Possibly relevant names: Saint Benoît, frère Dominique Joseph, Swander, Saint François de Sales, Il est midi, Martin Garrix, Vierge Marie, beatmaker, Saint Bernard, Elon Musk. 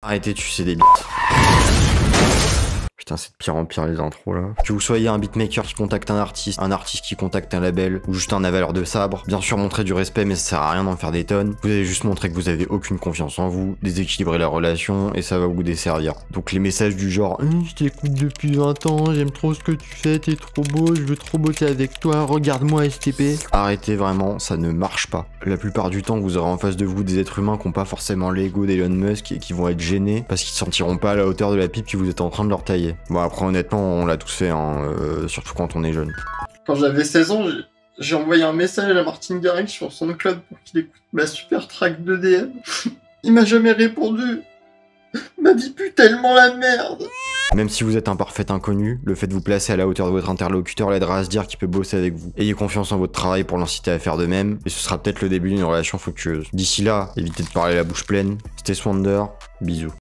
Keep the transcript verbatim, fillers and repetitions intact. Arrêtez de sucer des bites. Putain, c'est de pire en pire les intros là. Que vous soyez un beatmaker qui contacte un artiste, un artiste qui contacte un label, ou juste un avaleur de sabre, bien sûr montrez du respect mais ça sert à rien d'en faire des tonnes. Vous allez juste montrer que vous avez aucune confiance en vous, déséquilibrer la relation et ça va vous desservir. Donc les messages du genre hm, je t'écoute depuis vingt ans, j'aime trop ce que tu fais, t'es trop beau, je veux trop bosser avec toi, regarde-moi S T P. Arrêtez vraiment, ça ne marche pas. La plupart du temps vous aurez en face de vous des êtres humains qui n'ont pas forcément l'ego d'Elon Musk et qui vont être gênés parce qu'ils ne sentiront pas à la hauteur de la pipe que vous êtes en train de leur tailler. Bon après honnêtement on l'a tous fait, hein, euh, surtout quand on est jeune. Quand j'avais seize ans, j'ai envoyé un message à Martin Garrix sur son cloud pour qu'il écoute ma super track de D M. Il m'a jamais répondu. Il m'a dit putain tellement la merde. Même si vous êtes un parfait inconnu, le fait de vous placer à la hauteur de votre interlocuteur l'aidera à se dire qu'il peut bosser avec vous. Ayez confiance en votre travail pour l'inciter à faire de même, et ce sera peut-être le début d'une relation fructueuse. D'ici là, évitez de parler la bouche pleine. C'était Swander, bisous.